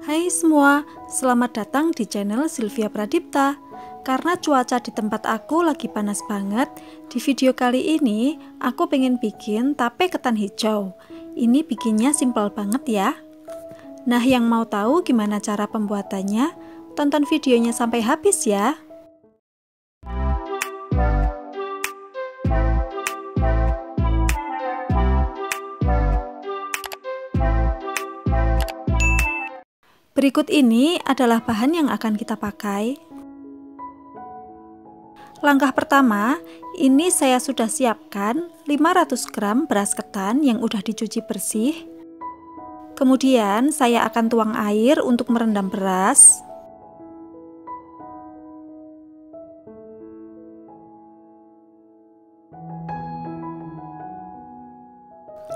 Hai semua, selamat datang di channel Sylvia Pradipta. Karena cuaca di tempat aku lagi panas banget, di video kali ini aku pengen bikin tape ketan hijau. Ini bikinnya simple banget ya. Nah, yang mau tahu gimana cara pembuatannya, tonton videonya sampai habis ya. Berikut ini adalah bahan yang akan kita pakai. Langkah pertama, ini saya sudah siapkan 500 gram beras ketan yang udah dicuci bersih. Kemudian saya akan tuang air untuk merendam beras.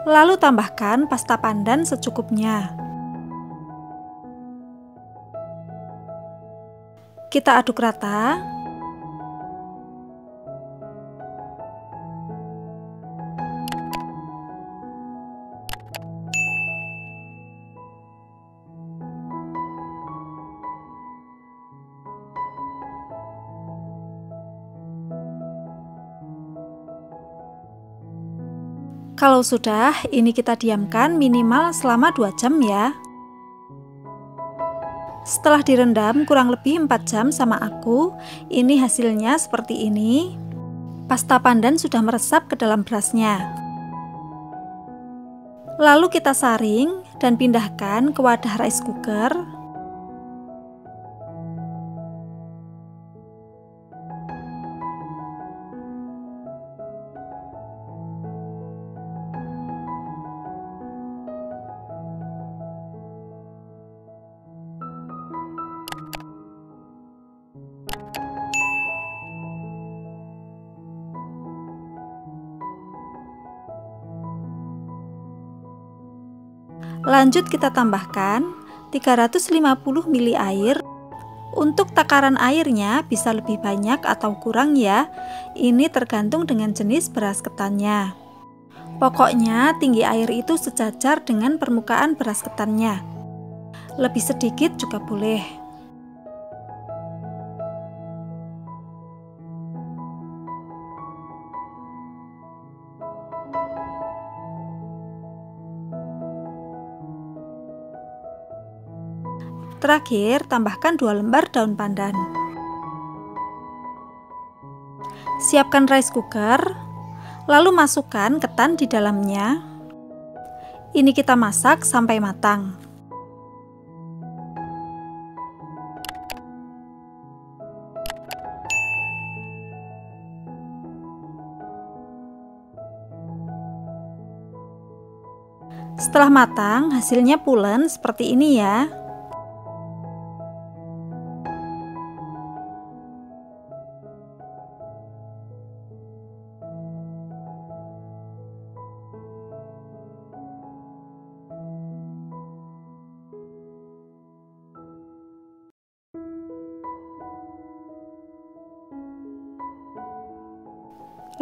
Lalu tambahkan pasta pandan secukupnya. Kita aduk rata. Kalau sudah, ini kita diamkan minimal selama 2 jam ya. Setelah direndam kurang lebih 4 jam sama aku, ini hasilnya seperti ini. Pasta pandan sudah meresap ke dalam berasnya. Lalu kita saring dan pindahkan ke wadah rice cooker. Lanjut kita tambahkan 350 ml air. Untuk takaran airnya bisa lebih banyak atau kurang ya. Ini tergantung dengan jenis beras ketannya. Pokoknya tinggi air itu sejajar dengan permukaan beras ketannya. Lebih sedikit juga boleh. Terakhir, tambahkan 2 lembar daun pandan. Siapkan rice cooker, lalu masukkan ketan di dalamnya. Ini kita masak sampai matang. Setelah matang, hasilnya pulen seperti ini ya.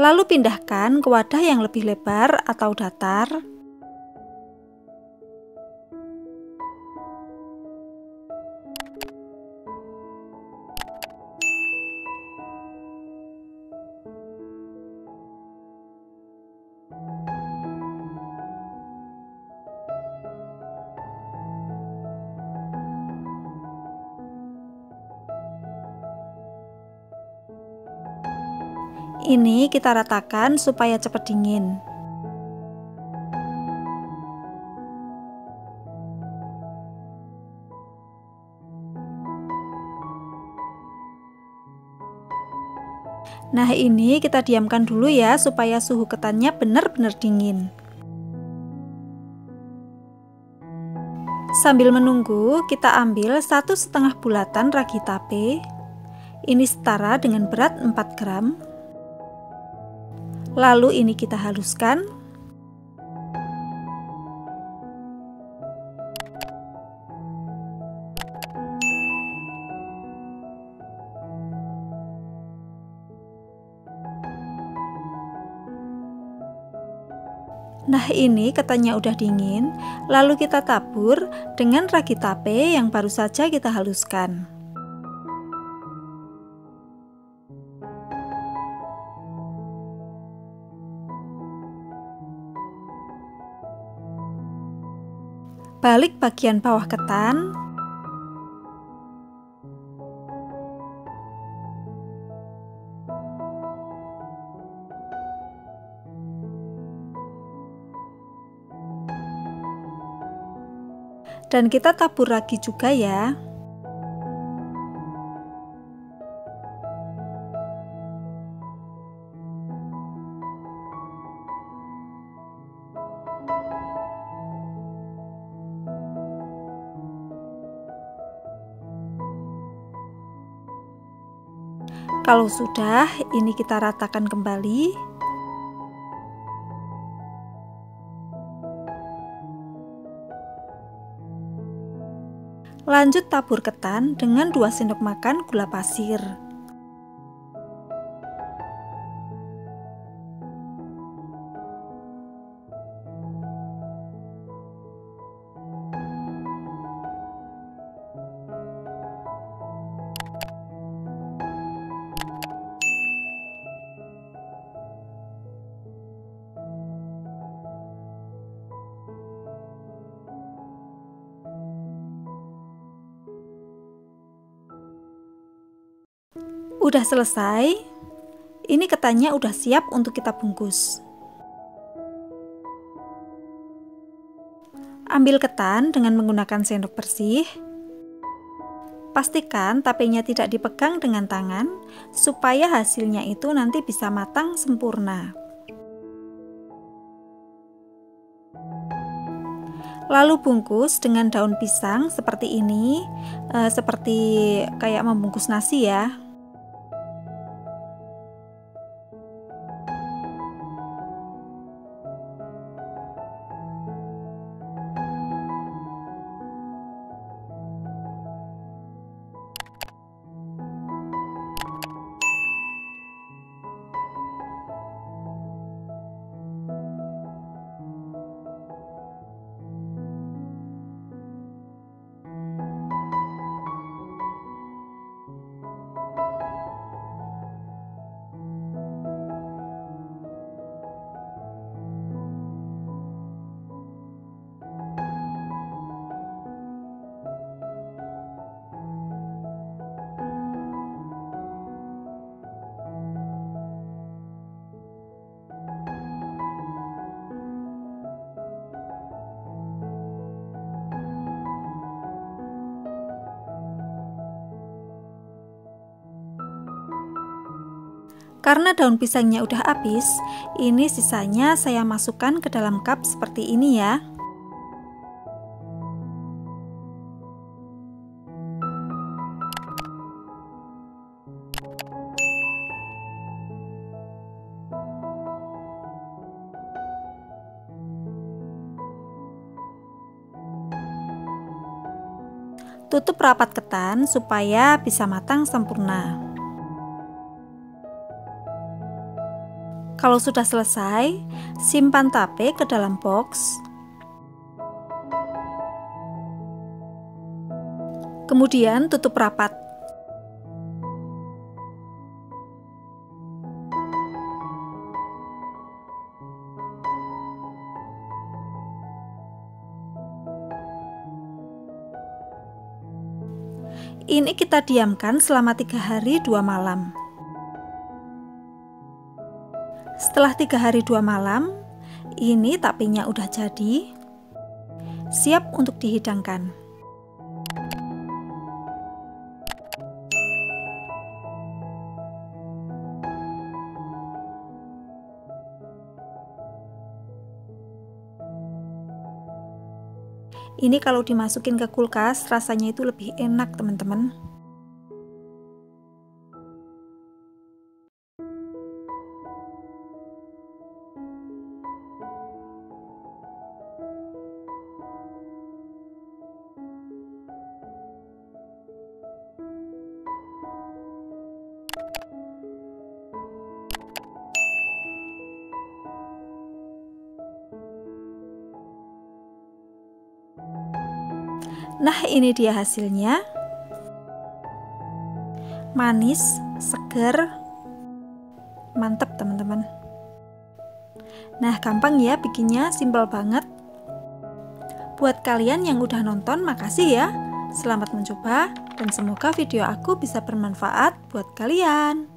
Lalu pindahkan ke wadah yang lebih lebar atau datar. Ini kita ratakan supaya cepat dingin. Nah, ini kita diamkan dulu ya supaya suhu ketannya benar-benar dingin. Sambil menunggu, kita ambil 1,5 bulatan ragi tape. Ini setara dengan berat 4 gram. Lalu ini kita haluskan. Nah, ini ketannya udah dingin, lalu kita tabur dengan ragi tape yang baru saja kita haluskan. Balik bagian bawah ketan. Dan kita tabur ragi juga ya. Kalau sudah, ini kita ratakan kembali. Lanjut tabur ketan dengan 2 sendok makan gula pasir. Udah selesai, ini ketannya udah siap untuk kita bungkus. Ambil ketan dengan menggunakan sendok bersih. Pastikan tapenya tidak dipegang dengan tangan, supaya hasilnya itu nanti bisa matang sempurna. Lalu bungkus dengan daun pisang seperti ini, seperti kayak membungkus nasi ya. Karena daun pisangnya udah habis, ini sisanya saya masukkan ke dalam cup seperti ini ya. Tutup rapat ketan supaya bisa matang sempurna. Kalau sudah selesai, simpan tape ke dalam box. Kemudian tutup rapat. Ini kita diamkan selama 3 hari 2 malam. Setelah 3 hari 2 malam, ini tapenya udah jadi, siap untuk dihidangkan. Ini kalau dimasukin ke kulkas, rasanya itu lebih enak, teman-teman. Nah, ini dia hasilnya. Manis, seger, mantap teman-teman. Nah, gampang ya bikinnya, simple banget. Buat kalian yang udah nonton, makasih ya. Selamat mencoba dan semoga video aku bisa bermanfaat buat kalian.